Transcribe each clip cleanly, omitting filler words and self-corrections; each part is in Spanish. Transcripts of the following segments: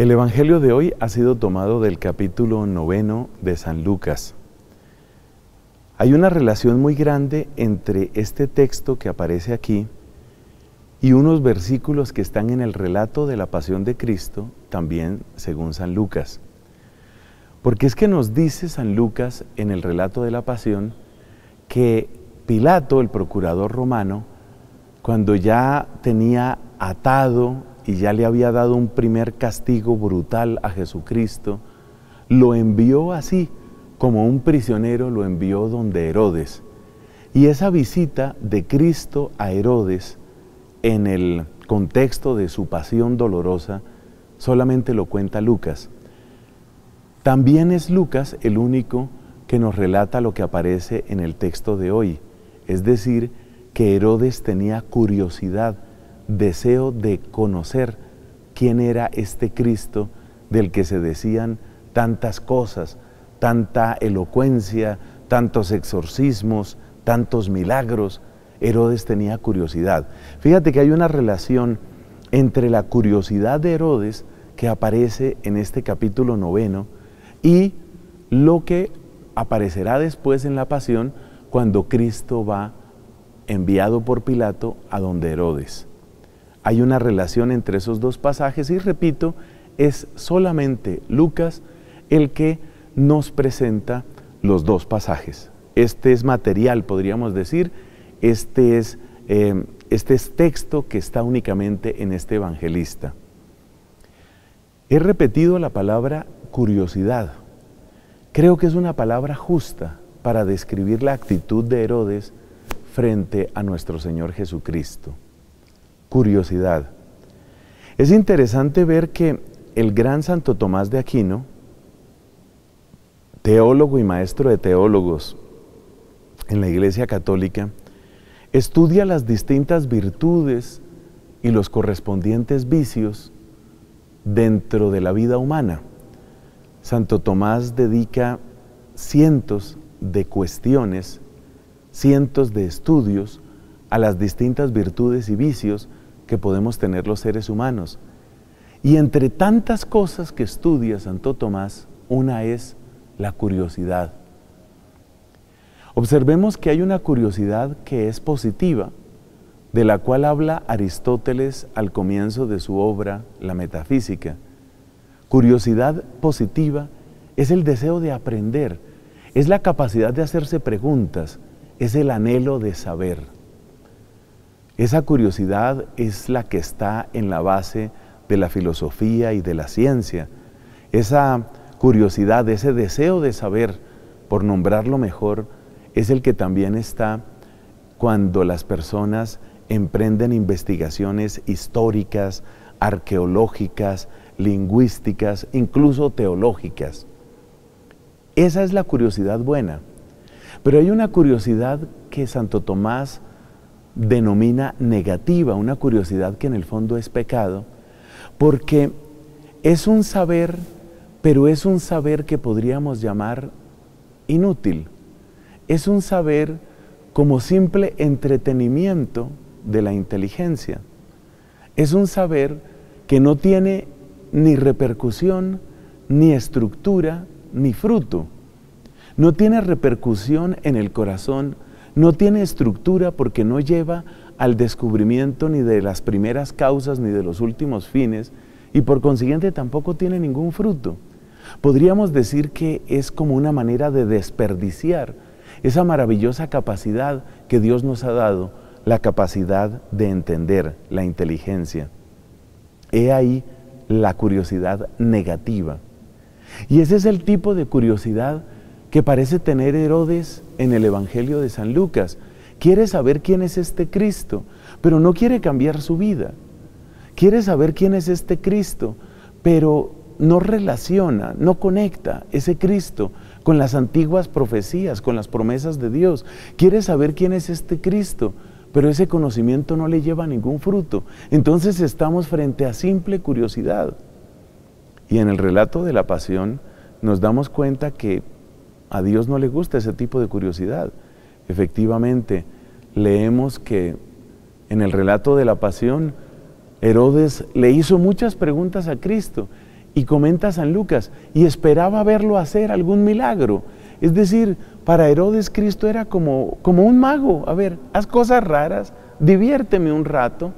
El Evangelio de hoy ha sido tomado del capítulo 9 de San Lucas. Hay una relación muy grande entre este texto que aparece aquí y unos versículos que están en el relato de la pasión de Cristo, también según San Lucas. Porque es que nos dice San Lucas en el relato de la pasión que Pilato, el procurador romano, cuando ya tenía atado y ya le había dado un primer castigo brutal a Jesucristo, lo envió así, como un prisionero lo envió donde Herodes. Y esa visita de Cristo a Herodes, en el contexto de su pasión dolorosa, solamente lo cuenta Lucas. También es Lucas el único que nos relata lo que aparece en el texto de hoy, es decir, que Herodes tenía curiosidad, deseo de conocer quién era este Cristo del que se decían tantas cosas, tanta elocuencia, tantos exorcismos, tantos milagros. Herodes tenía curiosidad. Fíjate que hay una relación entre la curiosidad de Herodes que aparece en este capítulo 9 y lo que aparecerá después en la pasión cuando Cristo va enviado por Pilato a donde Herodes. Hay una relación entre esos dos pasajes y, repito, es solamente Lucas el que nos presenta los dos pasajes. Este es material, podríamos decir, este es texto que está únicamente en este evangelista. He repetido la palabra curiosidad. Creo que es una palabra justa para describir la actitud de Herodes frente a nuestro Señor Jesucristo. Curiosidad. Es interesante ver que el gran Santo Tomás de Aquino, teólogo y maestro de teólogos en la Iglesia Católica, estudia las distintas virtudes y los correspondientes vicios dentro de la vida humana. Santo Tomás dedica cientos de cuestiones, cientos de estudios a las distintas virtudes y vicios que podemos tener los seres humanos. Y entre tantas cosas que estudia Santo Tomás, una es la curiosidad. Observemos que hay una curiosidad que es positiva, de la cual habla Aristóteles al comienzo de su obra, La Metafísica. Curiosidad positiva es el deseo de aprender, es la capacidad de hacerse preguntas, es el anhelo de saber. Esa curiosidad es la que está en la base de la filosofía y de la ciencia. Esa curiosidad, ese deseo de saber, por nombrarlo mejor, es el que también está cuando las personas emprenden investigaciones históricas, arqueológicas, lingüísticas, incluso teológicas. Esa es la curiosidad buena. Pero hay una curiosidad que Santo Tomás denomina negativa, una curiosidad que en el fondo es pecado, porque es un saber, pero es un saber que podríamos llamar inútil. Es un saber como simple entretenimiento de la inteligencia. Es un saber que no tiene ni repercusión, ni estructura, ni fruto. No tiene repercusión en el corazón, no tiene estructura porque no lleva al descubrimiento ni de las primeras causas ni de los últimos fines y por consiguiente tampoco tiene ningún fruto. Podríamos decir que es como una manera de desperdiciar esa maravillosa capacidad que Dios nos ha dado, la capacidad de entender, la inteligencia. He ahí la curiosidad negativa. Y ese es el tipo de curiosidad que parece tener Herodes en el Evangelio de San Lucas. Quiere saber quién es este Cristo, pero no quiere cambiar su vida. Quiere saber quién es este Cristo, pero no relaciona, no conecta ese Cristo con las antiguas profecías, con las promesas de Dios. Quiere saber quién es este Cristo, pero ese conocimiento no le lleva a ningún fruto. Entonces estamos frente a simple curiosidad. Y en el relato de la pasión nos damos cuenta que a Dios no le gusta ese tipo de curiosidad. Efectivamente, leemos que en el relato de la pasión, Herodes le hizo muchas preguntas a Cristo Y comenta San Lucas, y esperaba verlo hacer algún milagro. Es decir, para Herodes Cristo era como un mago. A ver, haz cosas raras, diviérteme un rato,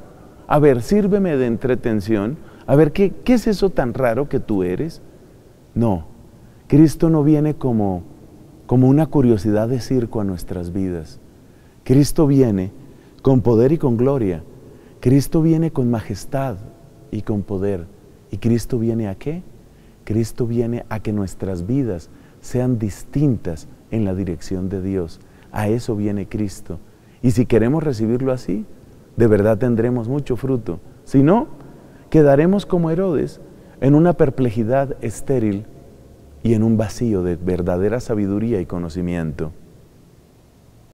a ver, sírveme de entretención, a ver, ¿qué es eso tan raro que tú eres? No, Cristo no viene como una curiosidad de circo a nuestras vidas. Cristo viene con poder y con gloria. Cristo viene con majestad y con poder. ¿Y Cristo viene a qué? Cristo viene a que nuestras vidas sean distintas en la dirección de Dios. A eso viene Cristo. Y si queremos recibirlo así, de verdad tendremos mucho fruto. Si no, quedaremos como Herodes, en una perplejidad estéril y en un vacío de verdadera sabiduría y conocimiento.